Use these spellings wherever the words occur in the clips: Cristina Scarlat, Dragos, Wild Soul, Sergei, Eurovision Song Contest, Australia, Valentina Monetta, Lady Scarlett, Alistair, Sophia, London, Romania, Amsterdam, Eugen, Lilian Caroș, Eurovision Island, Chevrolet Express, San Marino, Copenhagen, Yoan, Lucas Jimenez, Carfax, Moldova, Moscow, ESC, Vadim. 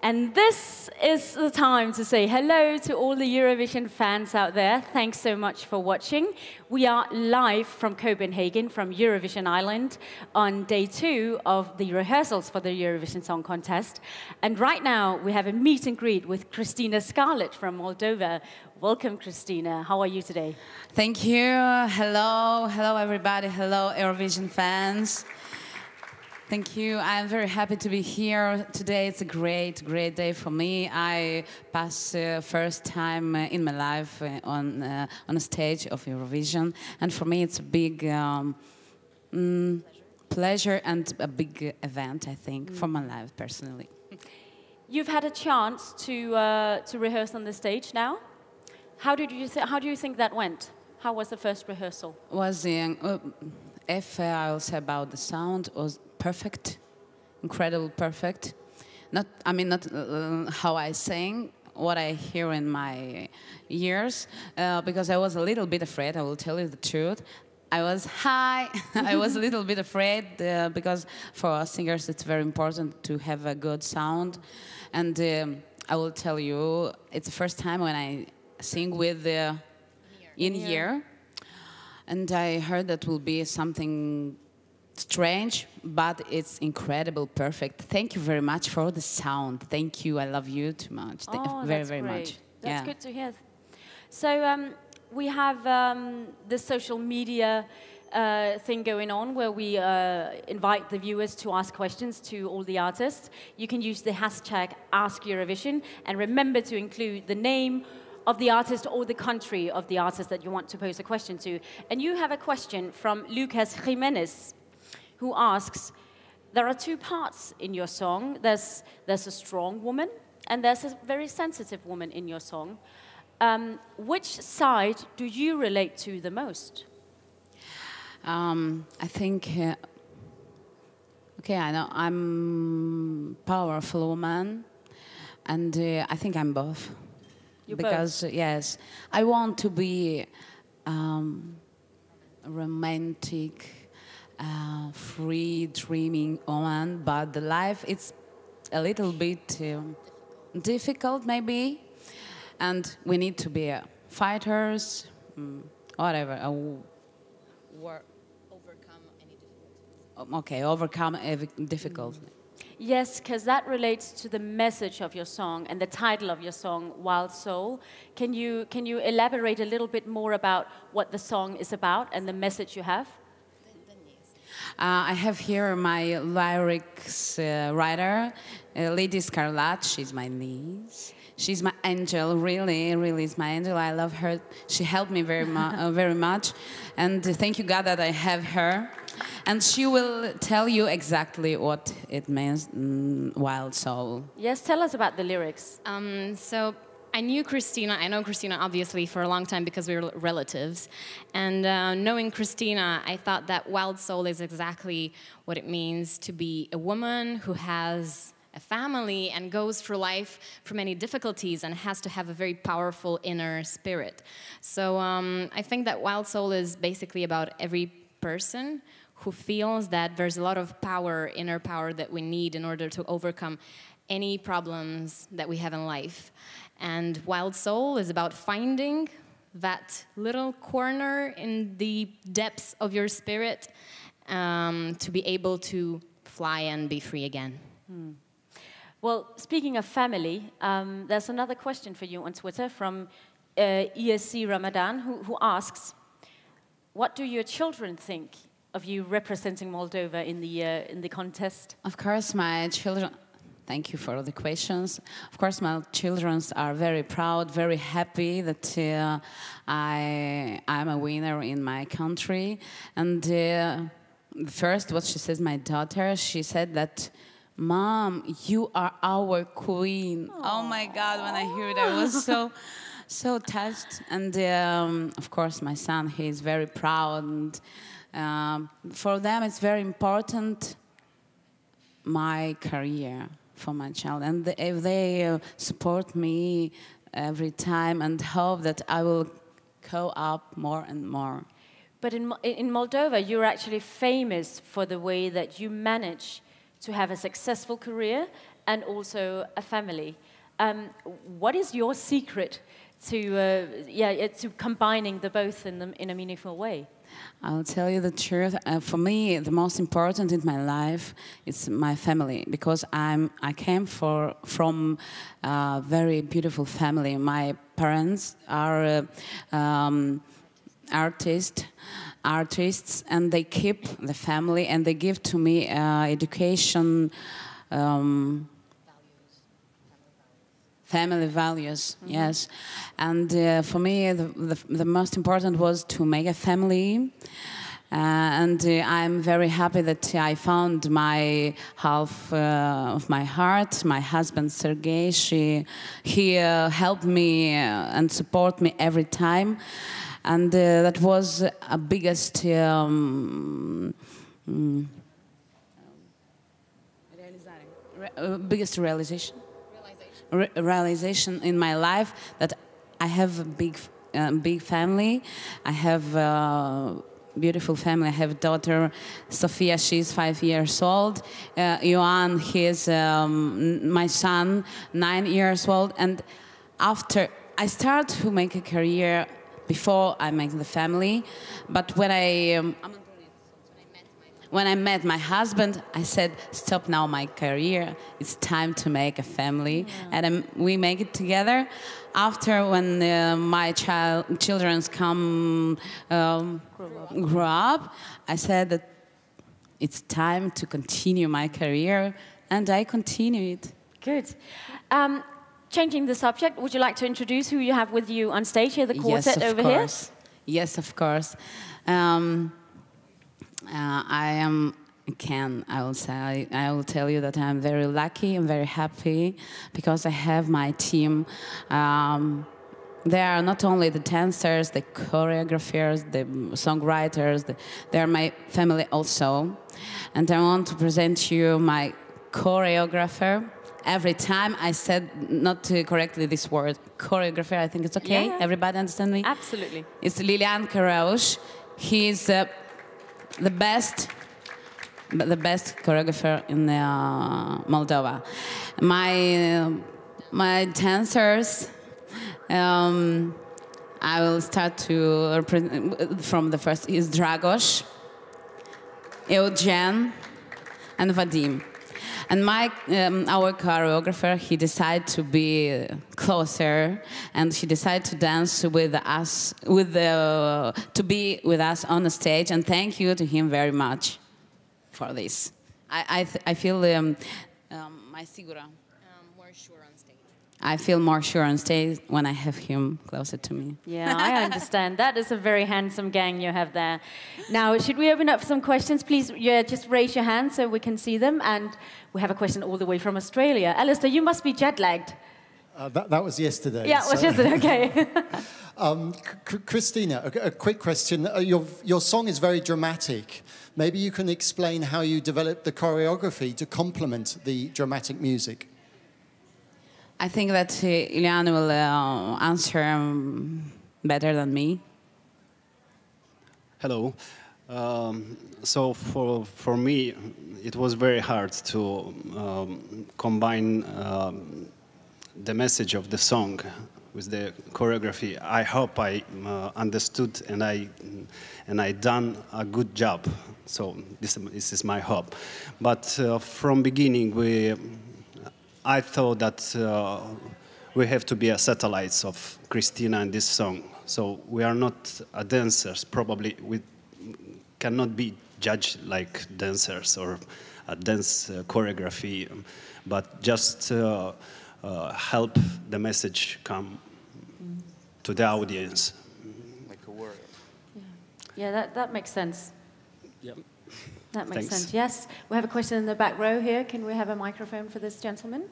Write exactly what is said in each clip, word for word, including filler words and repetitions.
And this is the time to say hello to all the Eurovision fans out there. Thanks so much for watching. We are live from Copenhagen, from Eurovision Island, on day two of the rehearsals for the Eurovision Song Contest. And right now, we have a meet and greet with Cristina Scarlat from Moldova. Welcome, Cristina. How are you today? Thank you. Hello. Hello, everybody. Hello, Eurovision fans. Thank you. I'm very happy to be here today. It's a great, great day for me. I passed the uh, first time in my life on uh, on a stage of Eurovision, and for me, it's a big um, mm, pleasure and a big event. I think mm. for my life personally. You've had a chance to uh, to rehearse on the stage now. How did you th How do you think that went? How was the first rehearsal? Was the uh, if I'll say about the sound was perfect, incredible, perfect. Not, I mean, not uh, how I sing, what I hear in my ears, uh, because I was a little bit afraid. I will tell you the truth. I was high. I was a little bit afraid uh, because for us singers it's very important to have a good sound. And um, I will tell you, it's the first time when I sing with the in-ear, and I heard that will be something strange, but it's incredible, perfect. Thank you very much for the sound. Thank you. I love you too much. Thank you very, very much. That's good to hear. So um, we have um, this social media uh, thing going on where we uh, invite the viewers to ask questions to all the artists. You can use the hashtag Ask Eurovision, and remember to include the name of the artist or the country of the artist that you want to pose a question to. And you have a question from Lucas Jimenez, who asks, there are two parts in your song. There's, there's a strong woman, and there's a very sensitive woman in your song. Um, which side do you relate to the most? Um, I think, uh, okay, I know I'm a powerful woman, and uh, I think I'm both. You're because, both? Yes, I want to be um, romantic, Uh, free dreaming woman, but the life it's a little bit uh, difficult maybe, and we need to be uh, fighters, mm, whatever, uh, war. Overcome any difficulty. Okay, overcome every difficulty. Mm-hmm. Yes, because that relates to the message of your song and the title of your song, Wild Soul. Can you can you elaborate a little bit more about what the song is about and the message you have? Uh, I have here my lyrics uh, writer, uh, Lady Scarlett. She's my niece. She's my angel, really, really is my angel. I love her. She helped me very, mu uh, very much. And uh, thank you, God, that I have her. And she will tell you exactly what it means, mm, Wild Soul. Yes, tell us about the lyrics. Um, so I knew Cristina, I know Cristina obviously for a long time because we were relatives, and uh, knowing Cristina, I thought that Wild Soul is exactly what it means to be a woman who has a family and goes through life for many difficulties and has to have a very powerful inner spirit. So um, I think that Wild Soul is basically about every person who feels that there's a lot of power, inner power that we need in order to overcome any problems that we have in life. And Wild Soul is about finding that little corner in the depths of your spirit um, to be able to fly and be free again. Mm. Well, speaking of family, um, there's another question for you on Twitter from uh, E S C Ramadan, who, who asks, what do your children think of you representing Moldova in the, uh, in the contest? Of course, my children... Thank you for the questions. Of course, my children are very proud, very happy that uh, I am a winner in my country. And uh, first, what she says, my daughter, she said that, Mom, you are our queen. Aww. Oh my God, when I heard it, I was so, so touched. And um, of course, my son, he is very proud. And, um, for them, it's very important, my career. For my child, and if they uh, support me every time, and hope that I will go up more and more. But in in Moldova, you're actually famous for the way that you manage to have a successful career and also a family. Um, what is your secret to, uh, yeah, to combining the both in, the, in a meaningful way? I'll tell you the truth. Uh, for me, the most important in my life is my family, because I'm I came for, from a very beautiful family. My parents are uh, um, artists, artists, and they keep the family and they give to me uh, education. Um, Family values, mm-hmm. yes. And uh, for me, the, the, the most important was to make a family. Uh, and uh, I'm very happy that I found my half uh, of my heart, my husband, Sergei. She, he uh, helped me uh, and supported me every time. And uh, that was a biggest... Um, mm, re uh, biggest realization. Re realization in my life that I have a big, uh, big family. I have a beautiful family. I have a daughter, Sophia. She's five years old. Uh, Yoan, he is um, my son, nine years old. And after I start to make a career before I make the family, but when I um, when I met my husband, I said, stop now my career. It's time to make a family. Yeah. And um, we make it together. After when uh, my child, children's come um, grow, up. grow up, I said that it's time to continue my career. And I continue it. Good. Um, changing the subject, would you like to introduce who you have with you on stage here, the quartet yes, of over course. here? Yes, of course. Um, Uh, I am can I will say I, I will tell you that I'm very lucky and very happy because I have my team. Um, they are not only the dancers, the choreographers, the songwriters. The, they are my family also, and I want to present you my choreographer. Every time I said not correctly this word choreographer. I think it's okay. Yeah. Everybody understand me? Absolutely. It's Lilian Caroș. He is. Uh, The best, the best choreographer in uh, Moldova. My, uh, my dancers. Um, I will start to represent from the first. Is Dragos, Eugen, and Vadim. And my, um, our choreographer, he decided to be closer, and he decided to dance with us, with the, to be with us on the stage. And thank you to him very much for this. I I, th I feel um, um, my Sigura. Um, more sure on stage. I feel more sure on stage when I have him closer to me. Yeah, I understand. That is a very handsome gang you have there. Now, should we open up some questions, please? Yeah, just raise your hand so we can see them. And we have a question all the way from Australia. Alistair, you must be jet-lagged. Uh, that, that was yesterday. Yeah, so. was yesterday, okay. um, Cristina, a, a quick question. Uh, your, your song is very dramatic. Maybe you can explain how you developed the choreography to complement the dramatic music. I think that uh, Ilian will uh, answer um, better than me. Hello. Um, so for for me, it was very hard to um, combine um, the message of the song with the choreography. I hope I uh, understood and I and I done a good job. So this this is my hope. But uh, from beginning we. I thought that uh, we have to be a satellites of Cristina in this song. So we are not a dancers. Probably we cannot be judged like dancers or a dance uh, choreography, but just uh, uh, help the message come to the audience. Like a warrior. Yeah, yeah that, that makes sense. Yeah. That makes Thanks. sense, yes. We have a question in the back row here. Can we have a microphone for this gentleman?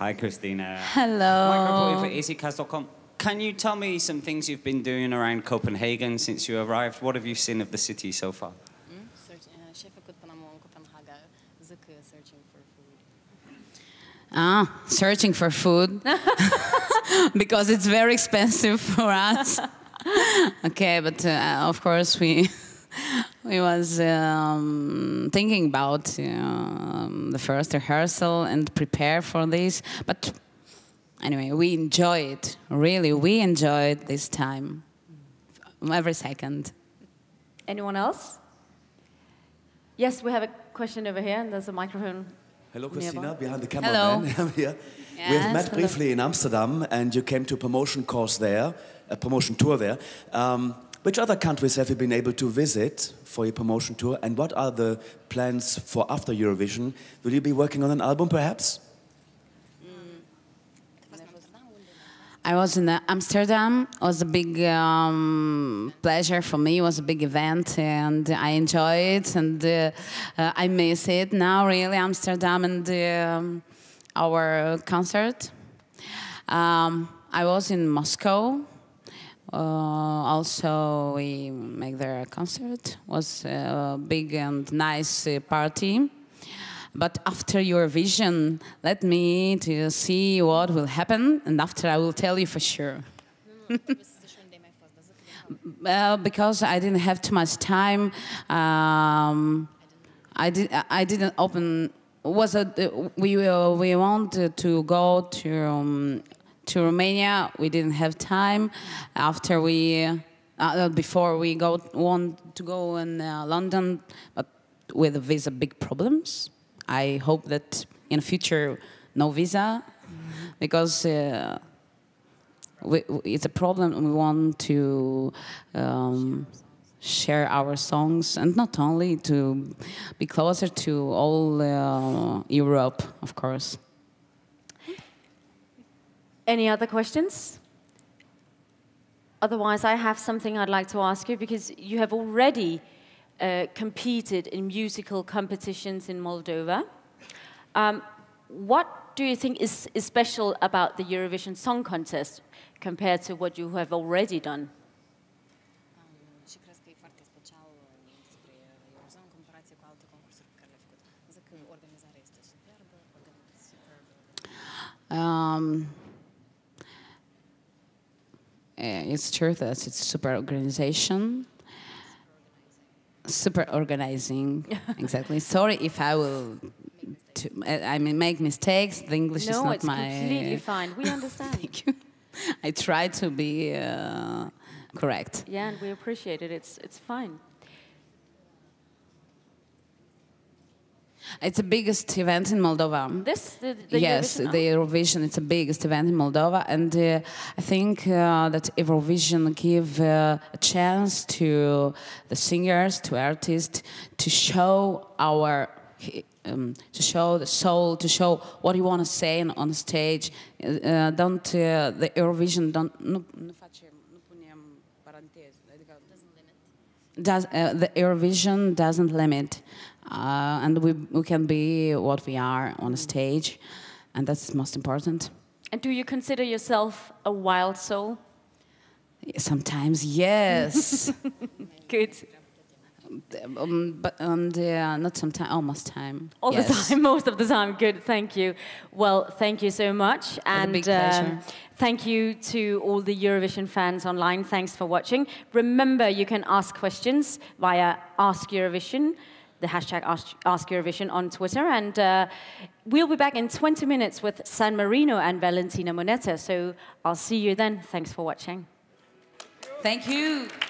Hi, Cristina. Hello. Microphone for easy cast dot com. Can you tell me some things you've been doing around Copenhagen since you arrived? What have you seen of the city so far? Ah, searching for food. Because it's very expensive for us. Okay, but uh, of course we we was um, thinking about uh, the first rehearsal and prepare for this. But anyway, we enjoyed, really, we enjoyed this time, every second. Anyone else? Yes, we have a question over here, and there's a microphone. Hello, Cristina, behind the camera. Hello. I'm here. Yes, we have met hello. briefly in Amsterdam, and you came to a promotion course there, a promotion tour there. Um, which other countries have you been able to visit for your promotion tour, and what are the plans for after Eurovision? Will you be working on an album, perhaps? Mm. I was in Amsterdam. It was a big um, pleasure for me. It was a big event, and I enjoy it, and uh, uh, I miss it now, really, Amsterdam and uh, our concert. Um, I was in Moscow. Uh, also, we make there a concert. Was a big and nice uh, party. But after Eurovision, let me to see what will happen, and after I will tell you for sure. Well, because I didn't have too much time, um, I did. I didn't open. Was a, we uh, we wanted to go to. Um, To Romania, we didn't have time. After we, uh, before we go, want to go in uh, London, but with a visa, big problems. I hope that in the future, no visa, because uh, we, it's a problem. We want to um, share our songs, and not only to be closer to all uh, Europe, of course. Any other questions? Otherwise, I have something I'd like to ask you, because you have already uh, competed in musical competitions in Moldova. Um, what do you think is, is special about the Eurovision Song Contest compared to what you have already done? Um, It's true that it's super organization, super organizing. Exactly. Sorry if I will. To, I mean, make mistakes. The English no, is not it's my. No, it's completely fine. We understand. Thank you. I try to be uh, correct. Yeah, and we appreciate it. It's it's fine. It's the biggest event in Moldova. This, the, the yes, Eurovision? the Eurovision. It's the biggest event in Moldova, and uh, I think uh, that Eurovision give uh, a chance to the singers, to artists, to show our, um, to show the soul, to show what you want to say on stage. Uh, don't uh, the Eurovision don't. Nu, nu facem, nu punem paranteze, adică doesn't limit. Does uh, the Eurovision doesn't limit. Uh, and we, we can be what we are on a stage, and that's most important. And do you consider yourself a wild soul? Sometimes, yes. Good. Um, but um, yeah, not sometimes, almost time. All yes. the time, most of the time. Good, thank you. Well, thank you so much. And a big pleasure. Uh, thank you to all the Eurovision fans online. Thanks for watching. Remember, you can ask questions via Ask Eurovision. The hashtag Ask, Ask Eurovision on Twitter. And uh, we'll be back in twenty minutes with San Marino and Valentina Monetta. So I'll see you then. Thanks for watching. Thank you.